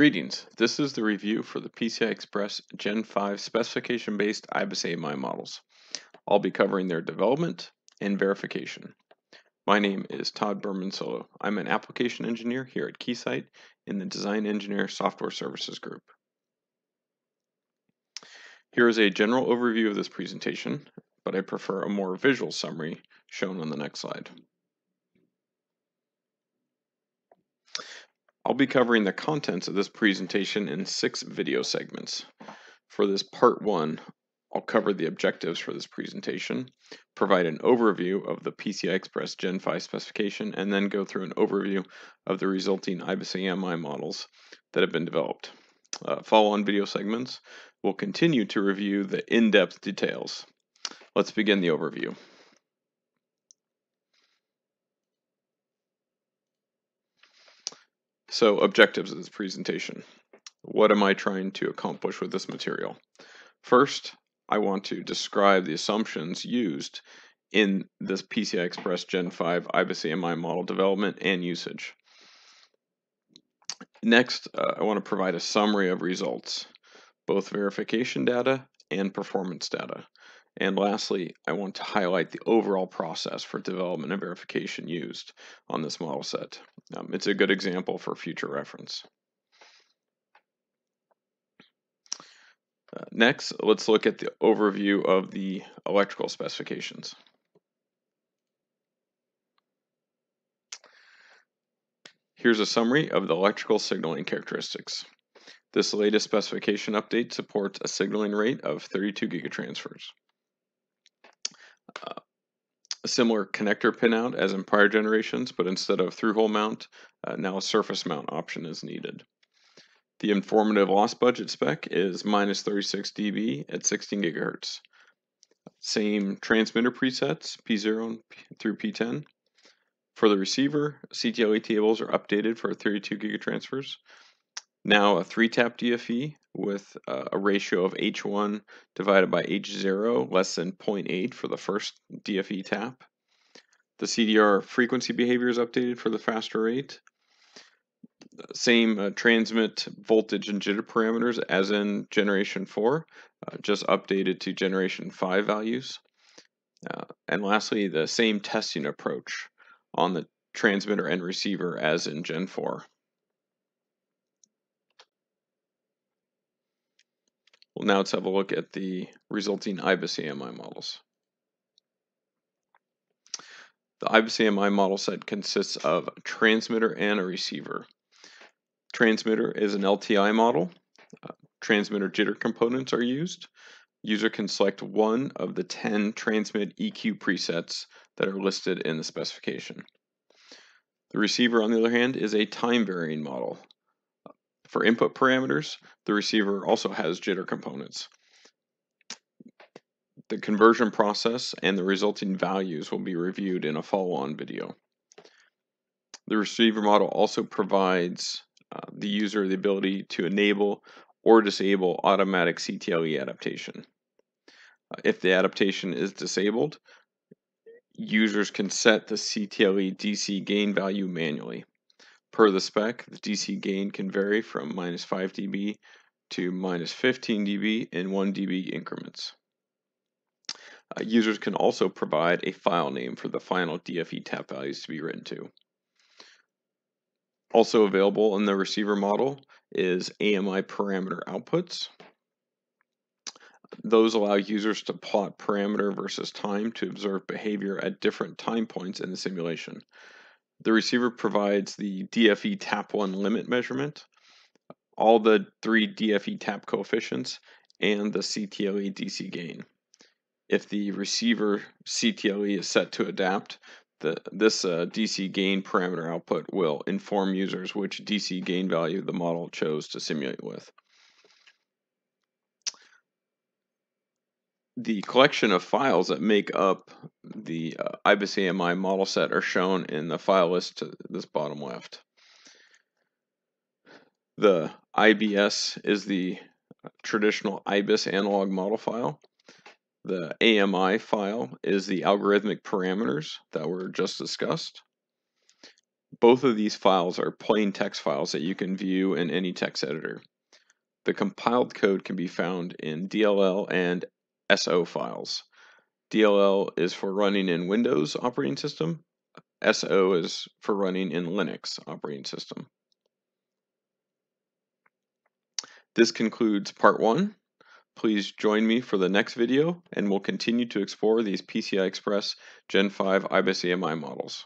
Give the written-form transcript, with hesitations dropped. Greetings, this is the review for the PCI Express Gen 5 specification-based IBIS-AMI models. I'll be covering their development and verification. My name is Todd Berman-Solo. I'm an application engineer here at Keysight in the Design Engineer Software Services Group. Here is a general overview of this presentation, but I prefer a more visual summary shown on the next slide. I'll be covering the contents of this presentation in 6 video segments. For this part 1, I'll cover the objectives for this presentation, provide an overview of the PCI Express Gen 5 specification, and then go through an overview of the resulting IBIS-AMI models that have been developed. Follow-on video segments will continue to review the in-depth details. Let's begin the overview. So, objectives of this presentation. What am I trying to accomplish with this material? First, I want to describe the assumptions used in this PCI Express Gen 5 IBIS-AMI model development and usage. Next, I want to provide a summary of results, both verification data and performance data. And lastly, I want to highlight the overall process for development and verification used on this model set. It's a good example for future reference. Next, let's look at the overview of the electrical specifications. Here's a summary of the electrical signaling characteristics. This latest specification update supports a signaling rate of 32 gigatransfers. A similar connector pinout as in prior generations, but instead of through-hole mount, now a surface mount option is needed. The informative loss budget spec is minus 36 dB at 16 gigahertz. Same transmitter presets, P0 through P10. For the receiver, CTLE tables are updated for 32 gigatransfers. Now a 3-tap DFE with a ratio of H1 divided by H0 less than 0.8 for the first DFE tap. The CDR frequency behavior is updated for the faster rate. Same transmit voltage and jitter parameters as in generation 4, just updated to generation 5 values. And lastly, the same testing approach on the transmitter and receiver as in Gen 4. Well, now let's have a look at the resulting IBIS-AMI models. The IBIS-AMI model set consists of a transmitter and a receiver. Transmitter is an LTI model. Transmitter jitter components are used. User can select one of the 10 transmit EQ presets that are listed in the specification. The receiver, on the other hand, is a time-varying model. For input parameters, the receiver also has jitter components. The conversion process and the resulting values will be reviewed in a follow-on video. The receiver model also provides the user the ability to enable or disable automatic CTLE adaptation. If the adaptation is disabled, users can set the CTLE DC gain value manually. Per the spec, the DC gain can vary from minus 5 dB to minus 15 dB in 1 dB increments. Users can also provide a file name for the final DFE tap values to be written to. Also available in the receiver model is AMI parameter outputs. Those allow users to plot parameter versus time to observe behavior at different time points in the simulation. The receiver provides the DFE tap 1 limit measurement, all the 3 DFE tap coefficients, and the CTLE DC gain. If the receiver CTLE is set to adapt, this DC gain parameter output will inform users which DC gain value the model chose to simulate with. The collection of files that make up the IBIS-AMI model set are shown in the file list to this bottom left. The IBS is the traditional IBIS analog model file. The AMI file is the algorithmic parameters that were just discussed. Both of these files are plain text files that you can view in any text editor. The compiled code can be found in DLL and SO files. DLL is for running in Windows operating system. SO is for running in Linux operating system. This concludes part one. Please join me for the next video, and we'll continue to explore these PCI Express Gen 5 IBIS-AMI models.